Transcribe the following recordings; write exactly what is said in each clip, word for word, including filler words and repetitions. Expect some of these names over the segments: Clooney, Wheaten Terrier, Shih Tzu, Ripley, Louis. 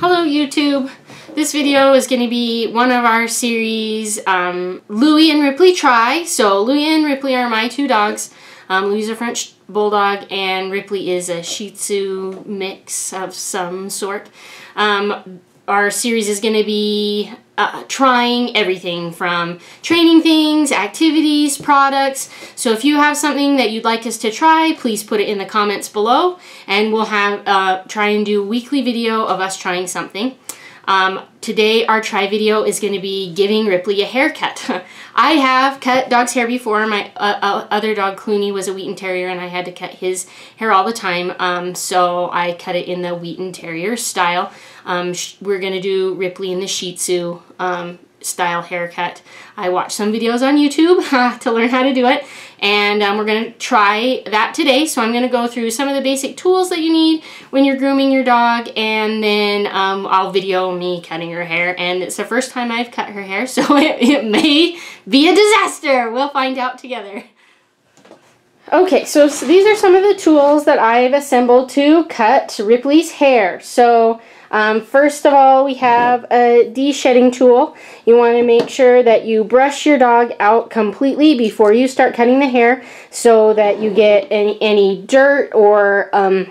Hello YouTube! This video is going to be one of our series um, Louis and Ripley try. So Louis and Ripley are my two dogs. Um, Louis is a French bulldog and Ripley is a Shih Tzu mix of some sort. Um, our series is going to be uh, trying everything from training things, activities, products. So if you have something that you'd like us to try, please put it in the comments below and we'll have uh, try and do a weekly video of us trying something. Um, today our try video is going to be giving Ripley a haircut. I have cut dog's hair before. My uh, uh, other dog Clooney was a Wheaten Terrier and I had to cut his hair all the time, um, so I cut it in the Wheaten Terrier style. Um, we're going to do Ripley in the Shih Tzu um, style haircut. I watched some videos on YouTube to learn how to do it, and um, we're going to try that today. So I'm going to go through some of the basic tools that you need when you're grooming your dog, and then um, I'll video me cutting her hair. And it's the first time I've cut her hair, so it, it may be a disaster. We'll find out together. Okay, so, so these are some of the tools that I've assembled to cut Ripley's hair. So Um, first of all, we have a de-shedding tool. You want to make sure that you brush your dog out completely before you start cutting the hair so that you get any, any dirt or um,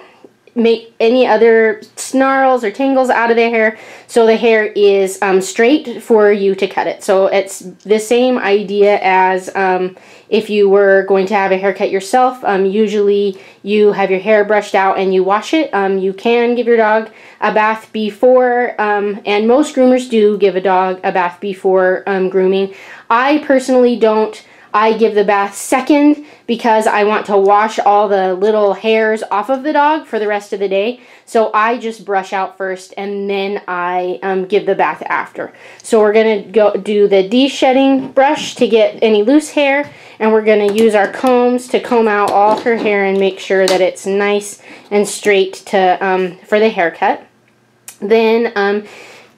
make any other snarls or tangles out of the hair, so the hair is um, straight for you to cut it. So it's the same idea as um, if you were going to have a haircut yourself. Um, usually you have your hair brushed out and you wash it. Um, you can give your dog a bath before, um, and most groomers do give a dog a bath before um, grooming. I personally don't. I give the bath second because I want to wash all the little hairs off of the dog for the rest of the day. So I just brush out first and then I um, give the bath after. So we're going to go do the de-shedding brush to get any loose hair, and we're going to use our combs to comb out all her hair and make sure that it's nice and straight to um, for the haircut. Then um,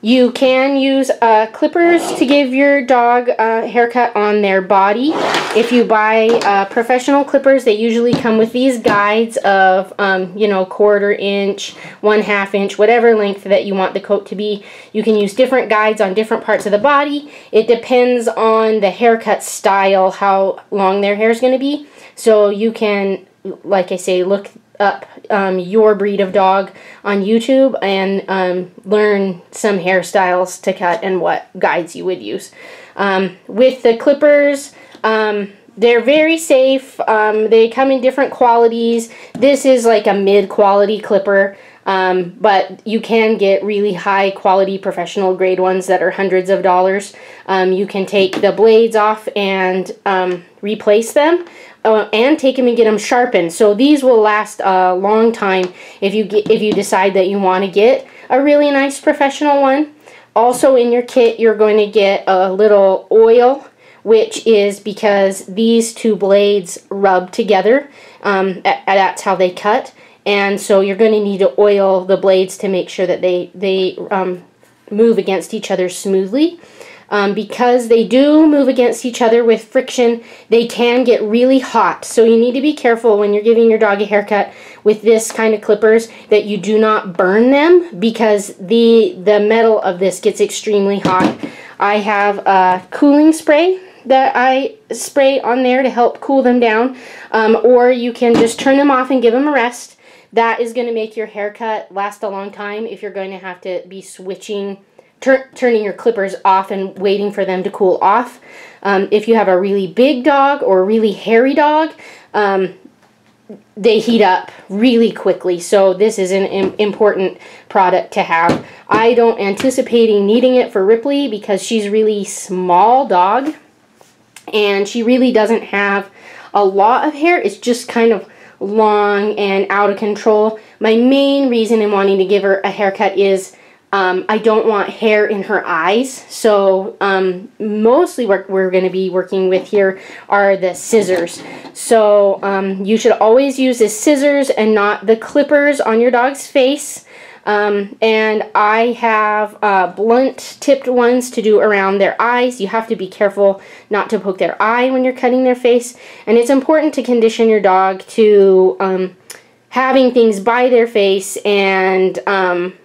you can use uh, clippers to give your dog a haircut on their body. If you buy uh, professional clippers, they usually come with these guides of, um, you know, quarter inch, one half inch, whatever length that you want the coat to be. You can use different guides on different parts of the body. It depends on the haircut style, how long their hair is going to be. So you can, like I say, look up um, your breed of dog on YouTube and um, learn some hairstyles to cut and what guides you would use. Um, with the clippers, um, they're very safe. Um, they come in different qualities. This is like a mid-quality clipper, um, but you can get really high-quality professional grade ones that are hundreds of dollars. Um, you can take the blades off and um, replace them. Uh, and take them and get them sharpened. So these will last a long time if you get, if you decide that you want to get a really nice professional one. Also in your kit you're going to get a little oil, which is because these two blades rub together. Um, that's how they cut, and so you're going to need to oil the blades to make sure that they, they um, move against each other smoothly. Um, because they do move against each other with friction, they can get really hot. So you need to be careful when you're giving your dog a haircut with this kind of clippers that you do not burn them, because the, the metal of this gets extremely hot. I have a cooling spray that I spray on there to help cool them down, um, or you can just turn them off and give them a rest. That is going to make your haircut last a long time if you're going to have to be switching Tur turning your clippers off and waiting for them to cool off. Um, if you have a really big dog or a really hairy dog, um, they heat up really quickly, so this is an im important product to have. I don't anticipate needing it for Ripley because she's a really small dog and she really doesn't have a lot of hair. It's just kind of long and out of control. My main reason in wanting to give her a haircut is Um, I don't want hair in her eyes, so um, mostly what we're going to be working with here are the scissors. So um, you should always use the scissors and not the clippers on your dog's face. Um, and I have uh, blunt tipped ones to do around their eyes. You have to be careful not to poke their eye when you're cutting their face. And it's important to condition your dog to um, having things by their face and Um,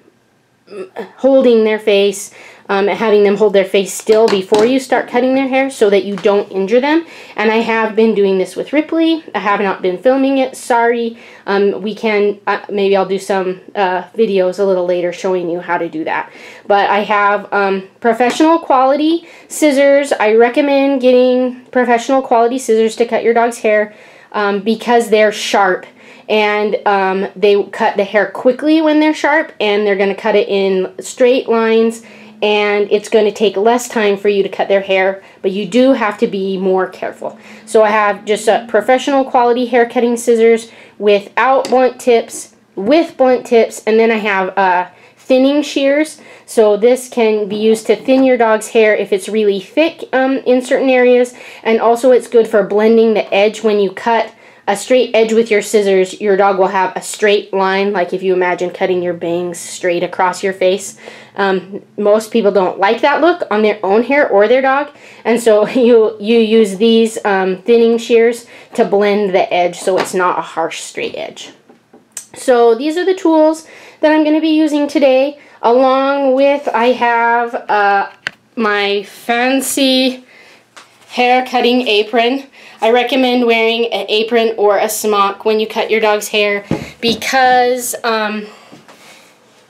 holding their face, um, having them hold their face still before you start cutting their hair so that you don't injure them. And I have been doing this with Ripley. I have not been filming it. Sorry. Um, we can, uh, maybe I'll do some uh, videos a little later showing you how to do that. But I have um, professional quality scissors. I recommend getting professional quality scissors to cut your dog's hair um, because they're sharp. And um, they cut the hair quickly when they're sharp, and they're going to cut it in straight lines, and it's going to take less time for you to cut their hair, but you do have to be more careful. So I have just a professional quality hair cutting scissors without blunt tips, with blunt tips, and then I have uh, thinning shears. So this can be used to thin your dog's hair if it's really thick um, in certain areas, and also it's good for blending the edge when you cut a straight edge with your scissors. Your dog will have a straight line, like if you imagine cutting your bangs straight across your face. Um, most people don't like that look on their own hair or their dog, and so you you use these um, thinning shears to blend the edge so it's not a harsh straight edge. So these are the tools that I'm going to be using today, along with I have uh, my fancy hair cutting apron. I recommend wearing an apron or a smock when you cut your dog's hair because um,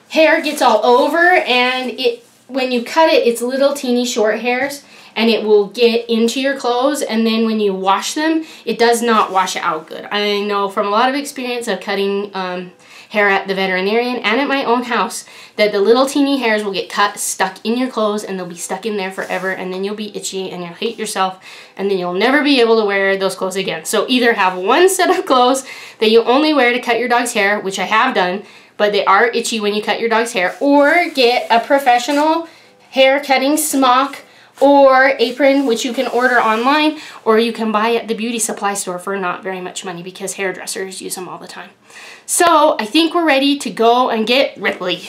hair gets all over, and it when you cut it, it's little teeny short hairs, and it will get into your clothes, and then when you wash them, it does not wash out good. I know from a lot of experience of cutting um, hair at the veterinarian and at my own house that the little teeny hairs will get cut, stuck in your clothes, and they'll be stuck in there forever, and then you'll be itchy and you'll hate yourself, and then you'll never be able to wear those clothes again. So either have one set of clothes that you only wear to cut your dog's hair, which I have done, but they are itchy when you cut your dog's hair, or get a professional hair cutting smock or apron, which you can order online, or you can buy at the beauty supply store for not very much money because hairdressers use them all the time. So I think we're ready to go and get Ripley.